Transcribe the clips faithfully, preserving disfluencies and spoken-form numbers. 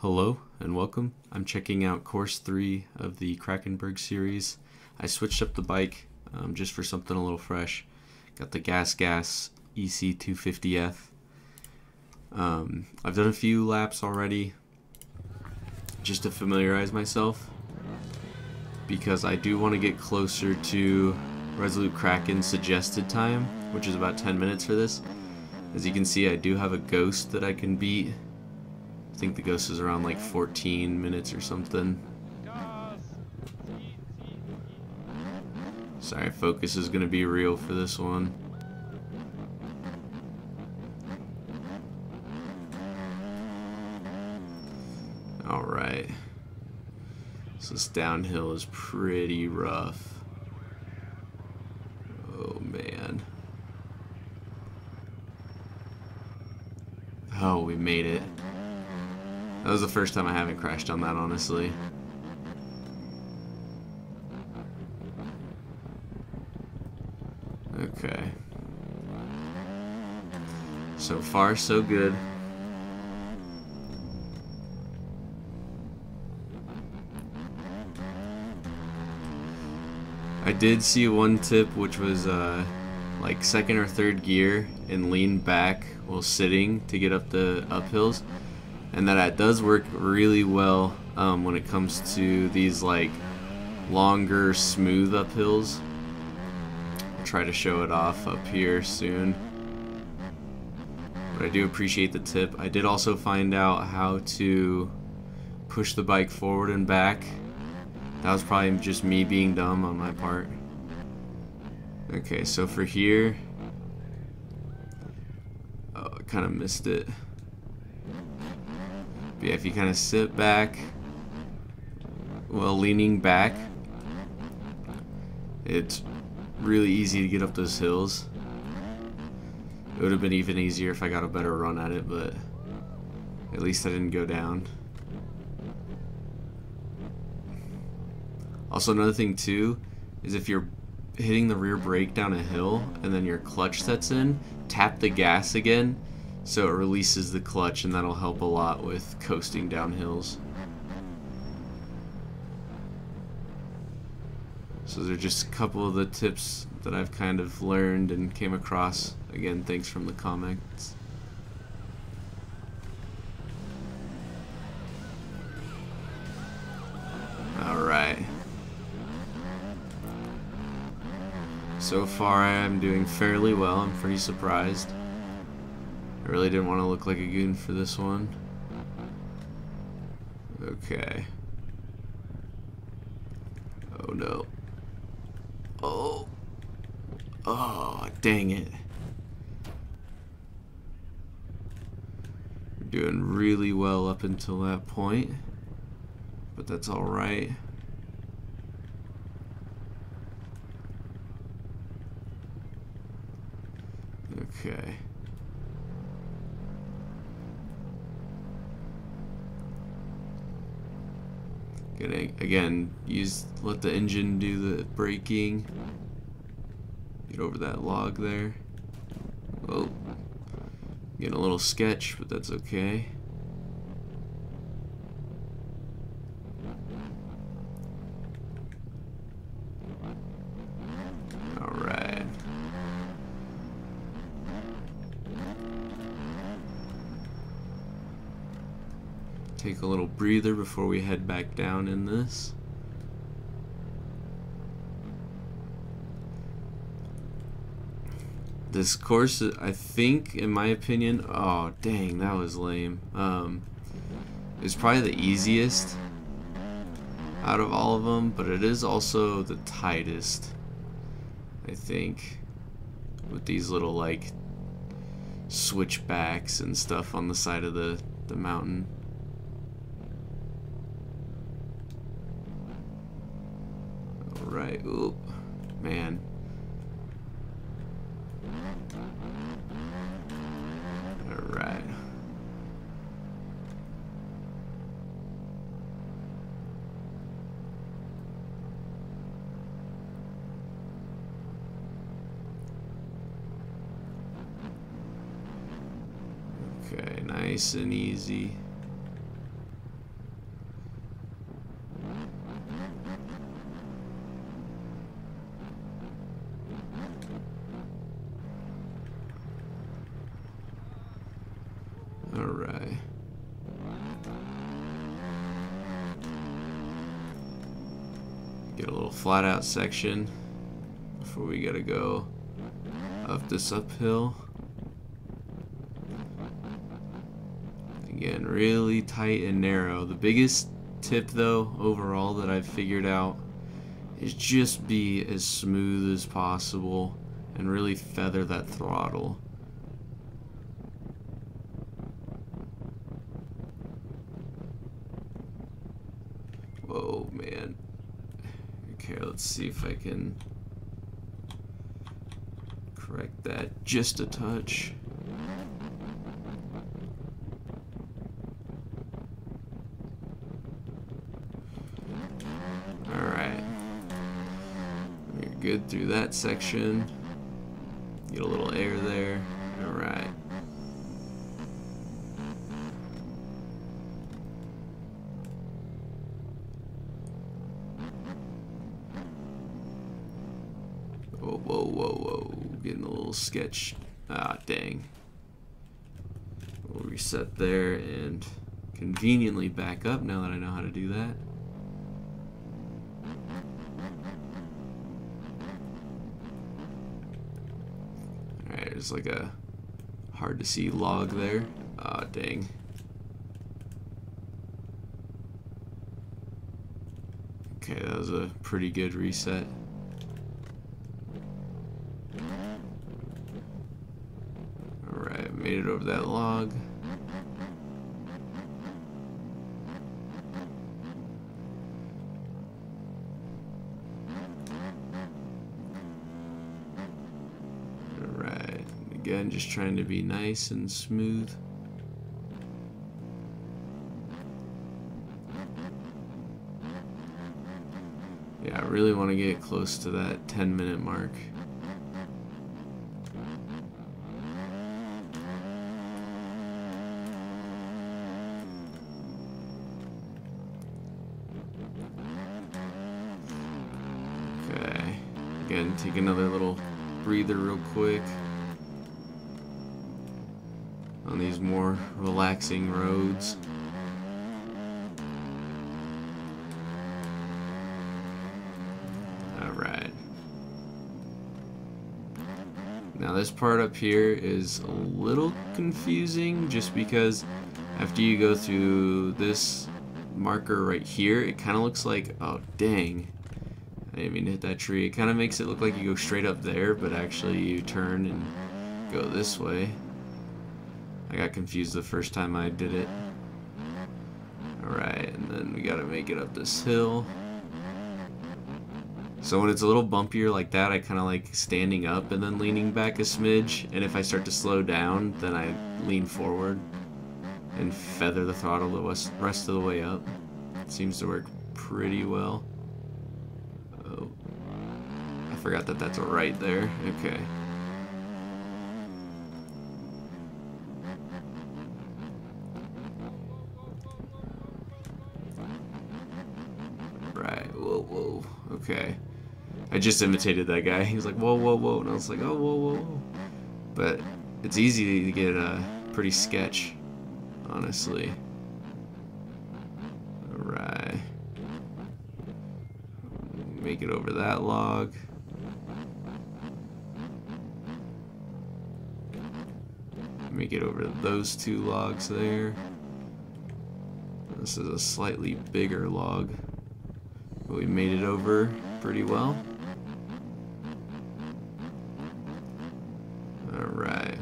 Hello and welcome. I'm checking out course three of the Krakenberg series. I switched up the bike um, just for something a little fresh. Got the Gas Gas E C two fifty F. Um, I've done a few laps already just to familiarize myself because I do want to get closer to Resolute Kraken's suggested time, which is about ten minutes for this. As you can see, I do have a ghost that I can beat. I think the ghost is around like fourteen minutes or something. Sorry, focus is gonna be real for this one. Alright. So this downhill is pretty rough. Oh man. Oh, we made it. That was the first time I haven't crashed on that, honestly. Okay. So far, so good. I did see one tip, which was uh, like second or third gear and lean back while sitting to get up the uphills. And that does work really well um, when it comes to these like longer, smooth uphills. I'll try to show it off up here soon. But I do appreciate the tip. I did also find out how to push the bike forward and back. That was probably just me being dumb on my part. Okay, so for here, oh, I kind of missed it. But yeah, if you kind of sit back while leaning back, it's really easy to get up those hills. It would have been even easier if I got a better run at it, but at least I didn't go down. Also, another thing too is if you're hitting the rear brake down a hill and then your clutch sets in, tap the gas again. So it releases the clutch, and that'll help a lot with coasting down hills. So those are just a couple of the tips that I've kind of learned and came across. Again, thanks from the comments. Alright. So far I'm doing fairly well. I'm pretty surprised. I really didn't want to look like a goon for this one. Okay. Oh no. Oh. Oh, dang it. We're doing really well up until that point, but that's alright. Okay. Gonna, again, use let the engine do the braking. Get over that log there. Oh, getting a little sketch, but that's okay. All right. Take a little breather before we head back down in this. This course, I think, in my opinion, oh dang, that was lame. Um, it's probably the easiest out of all of them, but it is also the tightest, I think, with these little like switchbacks and stuff on the side of the, the mountain. Right. Oop. Man. All right. Okay, nice and easy. Alright. Get a little flat out section before we gotta go up this uphill. Again, really tight and narrow. The biggest tip though overall that I've figured out is just be as smooth as possible and really feather that throttle. Whoa, man. Okay, let's see if I can correct that just a touch. Alright. We're good through that section. Get a little air there. Alright. Whoa, whoa, whoa, whoa. Getting a little sketch. Ah, dang. We'll reset there and conveniently back up now that I know how to do that. Alright, there's like a hard to see log there. Ah, dang. Okay, that was a pretty good reset. Made it over that log. Alright, again, just trying to be nice and smooth. Yeah, I really want to get close to that ten minute mark. Again, take another little breather real quick on these more relaxing roads. Alright. Now this part up here is a little confusing just because after you go through this marker right here, it kind of looks like, oh dang. I didn't mean to hit that tree. It kind of makes it look like you go straight up there, but actually you turn and go this way. I got confused the first time I did it. Alright, and then we gotta make it up this hill. So when it's a little bumpier like that, I kind of like standing up and then leaning back a smidge, and if I start to slow down, then I lean forward and feather the throttle the rest of the way up. It seems to work pretty well. I forgot that that's a right there. Okay. Right. Whoa, whoa. Okay. I just imitated that guy. He was like, whoa, whoa, whoa. And I was like, oh, whoa, whoa, whoa. But it's easy to get a pretty sketch, honestly. All right. Make it over that log. Let me get over to those two logs there. This is a slightly bigger log, but we made it over pretty well. Alright.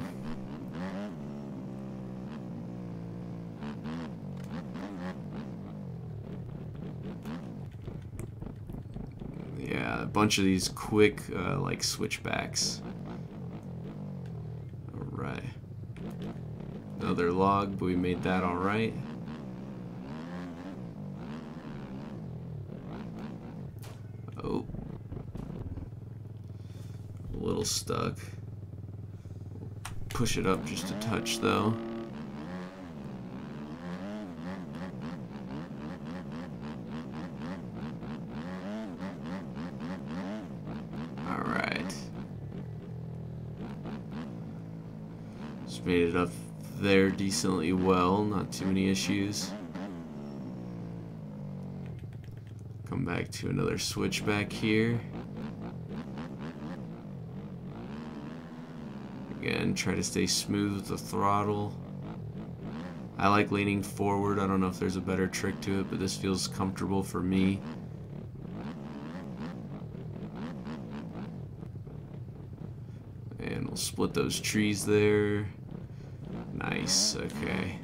Yeah, a bunch of these quick uh, like switchbacks. Alright. Another log, but we made that all right. Oh, a little stuck. Push it up just a touch, though. All right, just made it up there decently well, not too many issues. Come back to another switch back here. Again, try to stay smooth with the throttle. I like leaning forward. I don't know if there's a better trick to it, but this feels comfortable for me. And we'll split those trees there. Nice, okay.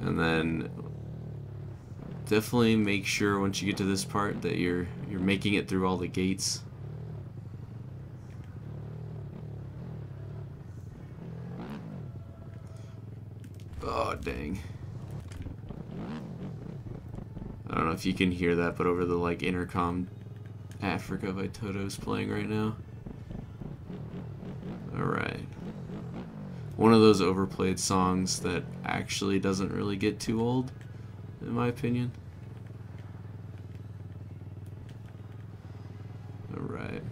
And then definitely make sure once you get to this part that you're you're making it through all the gates. Oh, dang. I don't know if you can hear that, but over the like intercom, Africa by Toto's playing right now. Alright. One of those overplayed songs that actually doesn't really get too old, in my opinion. Alright.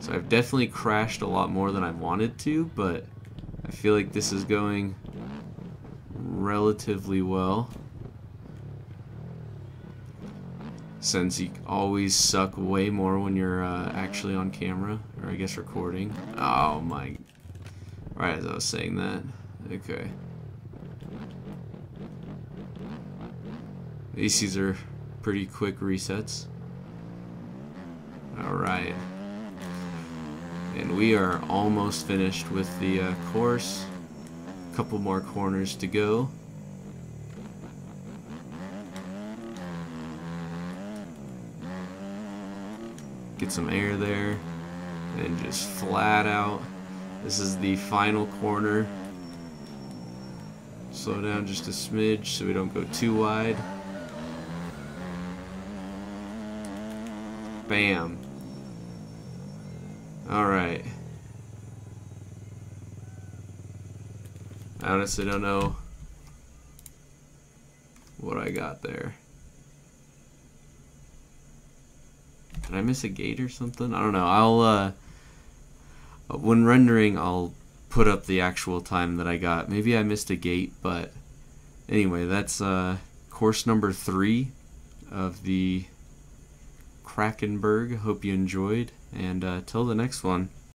So I've definitely crashed a lot more than I wanted to, but I feel like this is going relatively well, since you always suck way more when you're uh, actually on camera, or I guess recording. Oh my. Right as I was saying that. Okay. These are pretty quick resets. Alright. And we are almost finished with the uh, course. A couple more corners to go. Get some air there and just flat out. This is the final corner. Slow down just a smidge so we don't go too wide. Bam. Alright. I honestly don't know what I got there. Did I miss a gate or something? I don't know. I'll, uh, when rendering, I'll put up the actual time that I got. Maybe I missed a gate, but anyway, that's, uh, course number three of the Krakenberg. Hope you enjoyed, and, uh, till the next one.